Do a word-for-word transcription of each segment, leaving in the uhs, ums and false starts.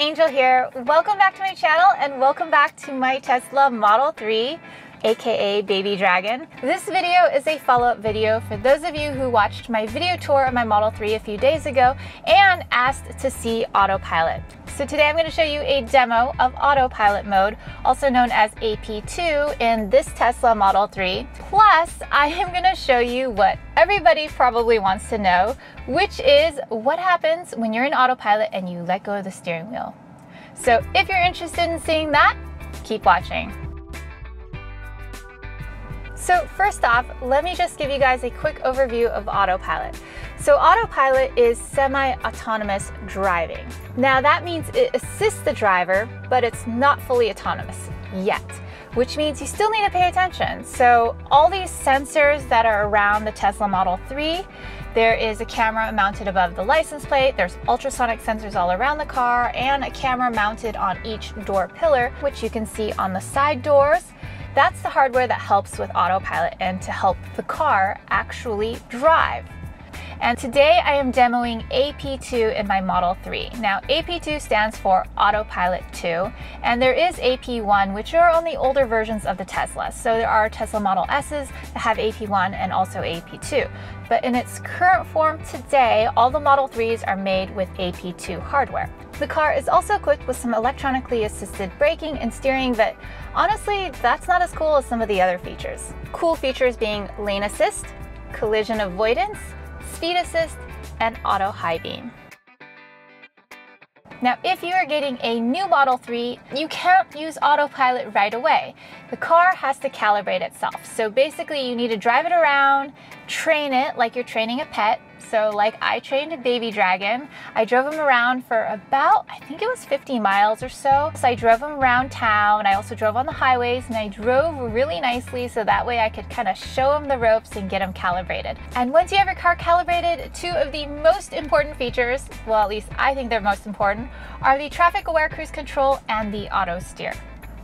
Angel here. Welcome back to my channel and welcome back to my Tesla Model three, aka Baby Dragon. This video is a follow-up video for those of you who watched my video tour of my Model three a few days ago and asked to see Autopilot. So today I'm going to show you a demo of Autopilot mode, also known as A P two, in this Tesla Model three. Plus, I am going to show you what everybody probably wants to know, which is what happens when you're in Autopilot and you let go of the steering wheel. So if you're interested in seeing that, keep watching. So first off, let me just give you guys a quick overview of Autopilot. So Autopilot is semi-autonomous driving. Now that means it assists the driver, but it's not fully autonomous yet, which means you still need to pay attention. So all these sensors that are around the Tesla Model three, there is a camera mounted above the license plate, there's ultrasonic sensors all around the car, and a camera mounted on each door pillar, which you can see on the side doors. That's the hardware that helps with Autopilot and to help the car actually drive. And today I am demoing A P two in my Model three. Now A P two stands for Autopilot two, and there is A P one, which are on the older versions of the Tesla. So there are Tesla Model S's that have A P one and also A P two. But in its current form today, all the Model threes are made with A P two hardware. The car is also equipped with some electronically assisted braking and steering, but honestly, that's not as cool as some of the other features. Cool features being lane assist, collision avoidance, speed assist, and auto high beam. Now, if you are getting a new Model three, you can't use Autopilot right away. The car has to calibrate itself. So basically you need to drive it around, train it like you're training a pet. So like I trained a Baby Dragon, I drove him around for about, I think it was fifty miles or so. So I drove him around town, I also drove on the highways, and I drove really nicely so that way I could kind of show him the ropes and get him calibrated. And once you have your car calibrated, two of the most important features, well at least I think they're most important, are the traffic aware cruise control and the auto steer.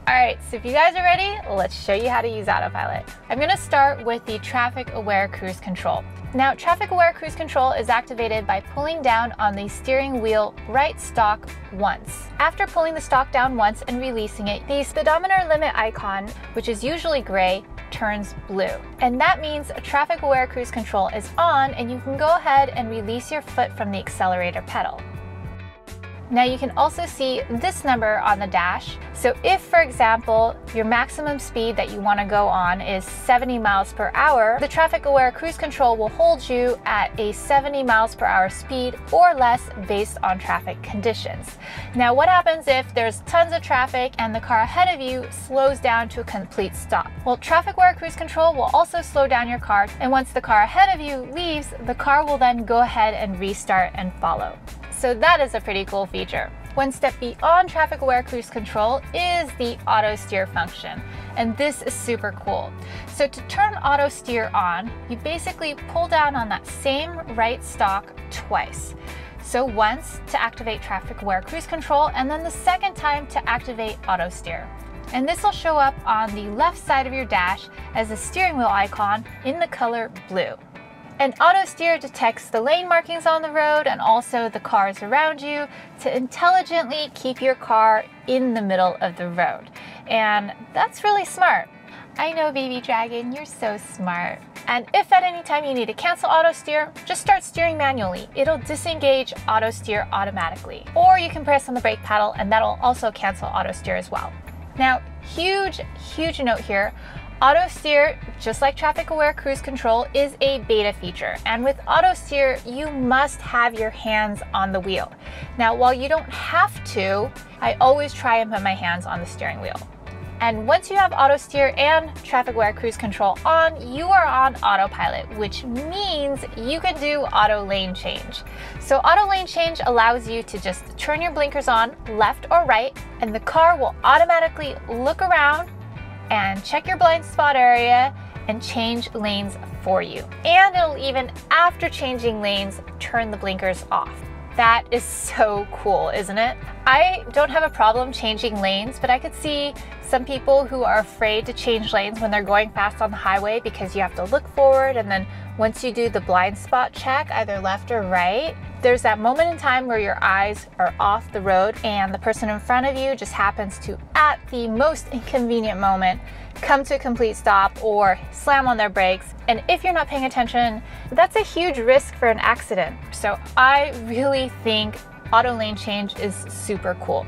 Alright, so if you guys are ready, let's show you how to use Autopilot. I'm going to start with the traffic aware cruise control. Now, traffic aware cruise control is activated by pulling down on the steering wheel right stalk once. After pulling the stalk down once and releasing it, the speedometer limit icon, which is usually gray, turns blue. And that means traffic aware cruise control is on and you can go ahead and release your foot from the accelerator pedal. Now you can also see this number on the dash. So if, for example, your maximum speed that you want to go on is seventy miles per hour, the traffic aware cruise control will hold you at a seventy miles per hour speed or less based on traffic conditions. Now what happens if there's tons of traffic and the car ahead of you slows down to a complete stop? Well, traffic aware cruise control will also slow down your car, and once the car ahead of you leaves, the car will then go ahead and restart and follow. So that is a pretty cool feature. One step beyond traffic aware cruise control is the auto steer function, and this is super cool. So to turn auto steer on, you basically pull down on that same right stalk twice. So once to activate traffic aware cruise control, and then the second time to activate auto steer. And this will show up on the left side of your dash as a steering wheel icon in the color blue. And auto steer detects the lane markings on the road and also the cars around you to intelligently keep your car in the middle of the road. And that's really smart. I know, Baby Dragon, you're so smart. And if at any time you need to cancel auto steer, just start steering manually. It'll disengage auto steer automatically. Or you can press on the brake pedal and that'll also cancel auto steer as well. Now, huge, huge note here. Auto steer, just like traffic aware cruise control, is a beta feature, and with auto steer you must have your hands on the wheel. Now while you don't have to, I always try and put my hands on the steering wheel. And once you have auto steer and traffic aware cruise control on, you are on Autopilot, which means you can do auto lane change. So auto lane change allows you to just turn your blinkers on left or right, and the car will automatically look around and check your blind spot area and change lanes for you. And it'll even, after changing lanes, turn the blinkers off. That is so cool, isn't it? I don't have a problem changing lanes, but I could see some people who are afraid to change lanes when they're going fast on the highway, because you have to look forward, and then once you do the blind spot check, either left or right, there's that moment in time where your eyes are off the road and the person in front of you just happens to, at the most inconvenient moment, come to a complete stop or slam on their brakes. And if you're not paying attention, that's a huge risk for an accident. So I really think auto lane change is super cool.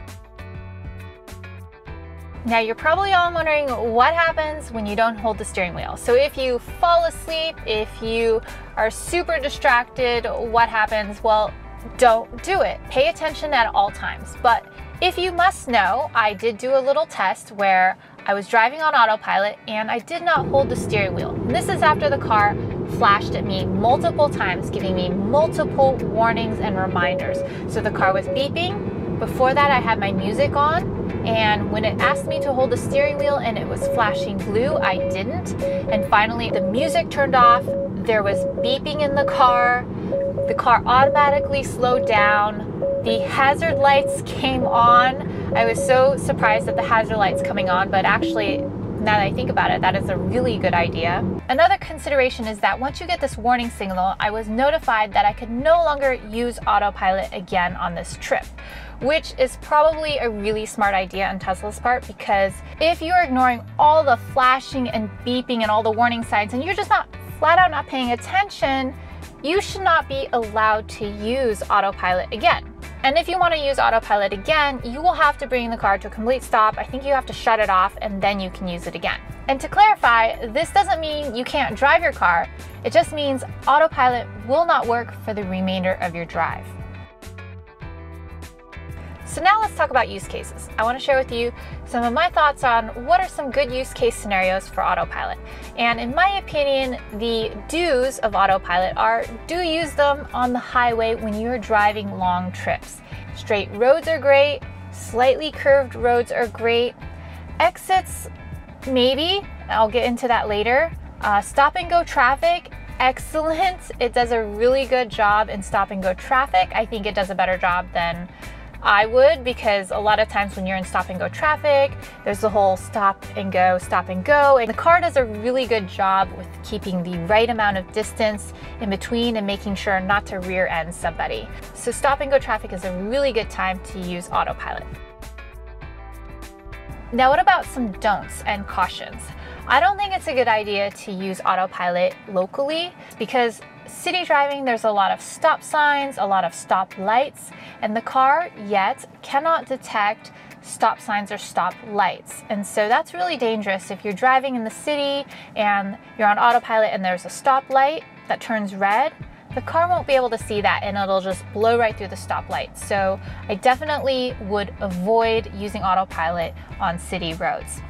Now you're probably all wondering what happens when you don't hold the steering wheel. So if you fall asleep, if you are super distracted, what happens? Well, don't do it. Pay attention at all times. But if you must know, I did do a little test where I was driving on autopilot and I did not hold the steering wheel. This is after the car flashed at me multiple times, giving me multiple warnings and reminders. So the car was beeping. Before that, I had my music on. And when it asked me to hold the steering wheel and it was flashing blue, I didn't. And finally, the music turned off. There was beeping in the car. The car automatically slowed down. The hazard lights came on. I was so surprised at the hazard lights coming on, but actually, now that I think about it, that is a really good idea. Another consideration is that once you get this warning signal, I was notified that I could no longer use autopilot again on this trip, which is probably a really smart idea on Tesla's part, because if you're ignoring all the flashing and beeping and all the warning signs and you're just not flat out not paying attention, you should not be allowed to use autopilot again. And if you want to use autopilot again, you will have to bring the car to a complete stop. I think you have to shut it off and then you can use it again. And to clarify, this doesn't mean you can't drive your car. It just means autopilot will not work for the remainder of your drive. So now let's talk about use cases. I want to share with you some of my thoughts on what are some good use case scenarios for autopilot. And in my opinion, the do's of autopilot are, do use them on the highway when you're driving long trips. Straight roads are great, slightly curved roads are great. Exits, maybe, I'll get into that later. Uh, stop and go traffic, excellent. It does a really good job in stop and go traffic. I think it does a better job than I would, because a lot of times when you're in stop and go traffic, there's the whole stop and go, stop and go. And the car does a really good job with keeping the right amount of distance in between and making sure not to rear end somebody. So stop and go traffic is a really good time to use autopilot. Now what about some don'ts and cautions? I don't think it's a good idea to use autopilot locally, because city driving, there's a lot of stop signs, a lot of stop lights, and the car yet cannot detect stop signs or stop lights. And so that's really dangerous. If you're driving in the city and you're on autopilot and there's a stop light that turns red, the car won't be able to see that and it'll just blow right through the stop light. So I definitely would avoid using autopilot on city roads.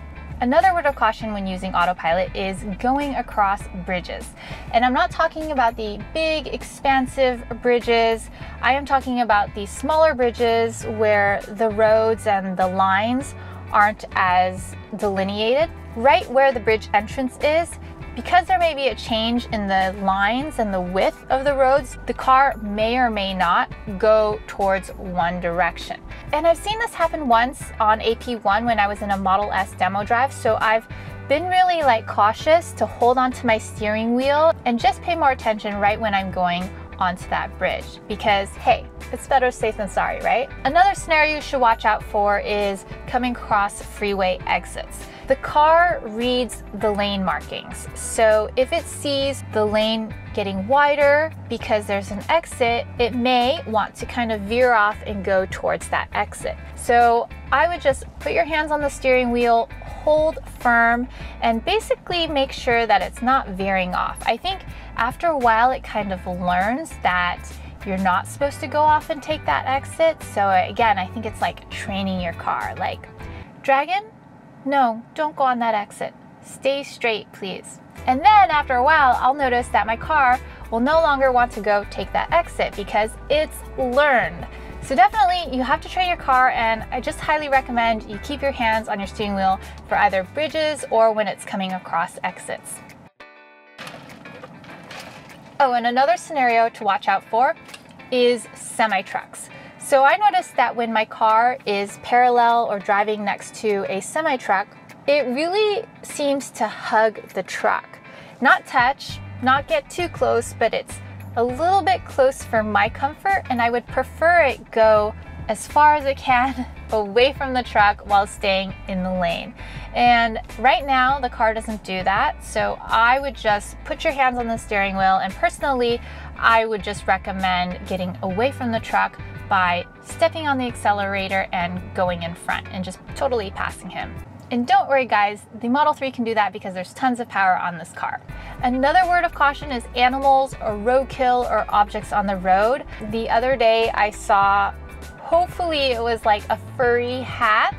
Another word of caution when using autopilot is going across bridges. And I'm not talking about the big, expansive bridges. I am talking about the smaller bridges where the roads and the lines aren't as delineated. Right where the bridge entrance is, because there may be a change in the lines and the width of the roads, the car may or may not go towards one direction. And I've seen this happen once on A P one when I was in a Model S demo drive, so I've been really like cautious to hold onto my steering wheel and just pay more attention right when I'm going onto that bridge, because hey, it's better safe than sorry, right? Another scenario you should watch out for is coming across freeway exits. The car reads the lane markings, so if it sees the lane getting wider because there's an exit, it may want to kind of veer off and go towards that exit. So I would just put your hands on the steering wheel, hold firm, and basically make sure that it's not veering off. I think after a while it kind of learns that you're not supposed to go off and take that exit. So again, I think it's like training your car, like, Dragon, no, don't go on that exit. Stay straight, please. And then after a while, I'll notice that my car will no longer want to go take that exit because it's learned. So definitely you have to train your car, and I just highly recommend you keep your hands on your steering wheel for either bridges or when it's coming across exits. Oh, and another scenario to watch out for is semi-trucks. So I noticed that when my car is parallel or driving next to a semi-truck, it really seems to hug the truck. Not touch, not get too close, but it's a little bit close for my comfort, and I would prefer it go as far as it can away from the truck while staying in the lane. And right now the car doesn't do that, so I would just put your hands on the steering wheel, and personally I would just recommend getting away from the truck by stepping on the accelerator and going in front and just totally passing him. And don't worry guys, the Model three can do that because there's tons of power on this car. Another word of caution is animals or roadkill or objects on the road. The other day I saw, hopefully it was like a furry hat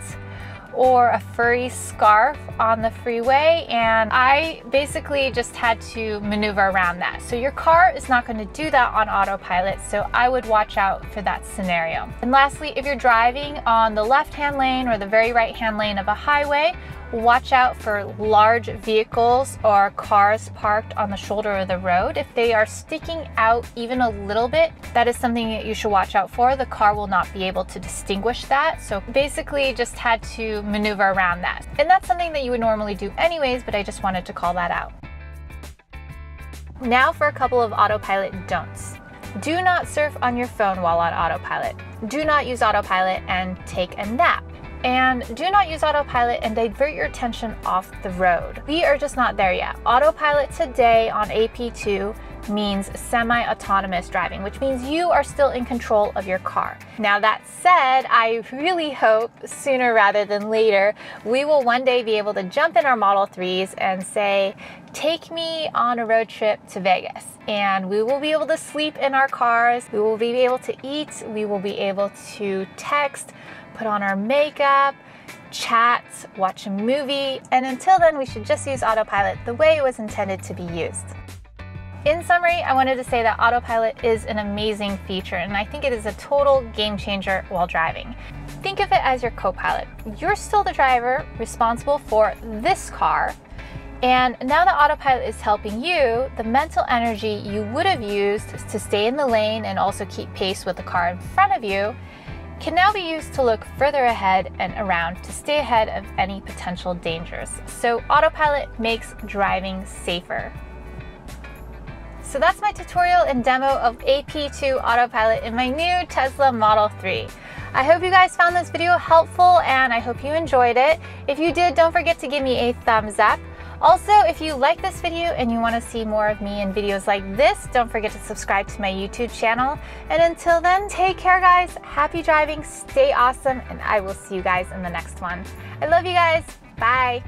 or a furry scarf on the freeway, and I basically just had to maneuver around that. So your car is not going to do that on autopilot, so I would watch out for that scenario. And lastly, if you're driving on the left-hand lane or the very right-hand lane of a highway, watch out for large vehicles or cars parked on the shoulder of the road. If they are sticking out even a little bit, that is something that you should watch out for. The car will not be able to distinguish that. So basically just had to maneuver around that. And that's something that you would normally do anyways, but I just wanted to call that out. Now for a couple of autopilot don'ts. Do not surf on your phone while on autopilot. Do not use autopilot and take a nap. And do not use autopilot and divert your attention off the road. We are just not there yet. Autopilot today on A P two means semi-autonomous driving, which means you are still in control of your car. Now that said, I really hope sooner rather than later, we will one day be able to jump in our Model threes and say, take me on a road trip to Vegas. And we will be able to sleep in our cars, we will be able to eat, we will be able to text, put on our makeup, chat, watch a movie, and until then we should just use autopilot the way it was intended to be used. In summary, I wanted to say that autopilot is an amazing feature, and I think it is a total game changer while driving. Think of it as your co-pilot. You're still the driver responsible for this car, and now that autopilot is helping you, the mental energy you would have used to stay in the lane and also keep pace with the car in front of you can now be used to look further ahead and around to stay ahead of any potential dangers. So autopilot makes driving safer. So that's my tutorial and demo of A P two autopilot in my new Tesla Model three. I hope you guys found this video helpful, and I hope you enjoyed it. If you did, don't forget to give me a thumbs up. Also, if you like this video and you want to see more of me in videos like this, don't forget to subscribe to my YouTube channel. And until then, take care guys, happy driving, stay awesome, and I will see you guys in the next one. I love you guys, bye!